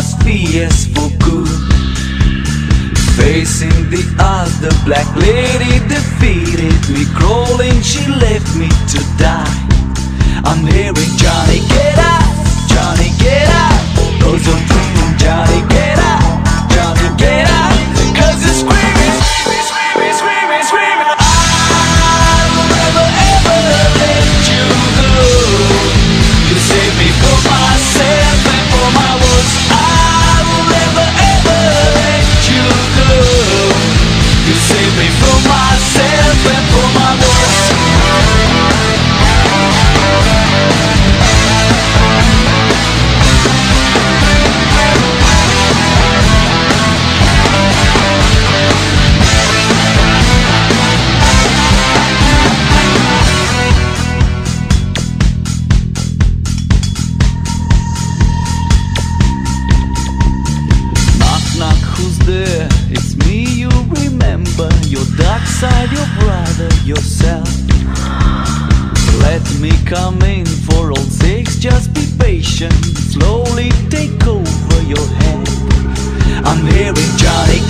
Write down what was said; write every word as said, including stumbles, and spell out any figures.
was P S for good. Facing the odds, the black lady defeated me, crawling, she left me to die. I'm hearing Johnny, get up, Johnny, get up. Those are true, Johnny, get up, Johnny, get up. Cause it's screaming, screaming, screaming, screaming, screaming. I'll never ever let you go. You save me for myself and for my words. I'll never ever let you go. You save me for myself and for my words. It's me you remember, your dark side, your brother, yourself. Let me come in for all sakes, just be patient, slowly take over your head. I'm hearing Johnny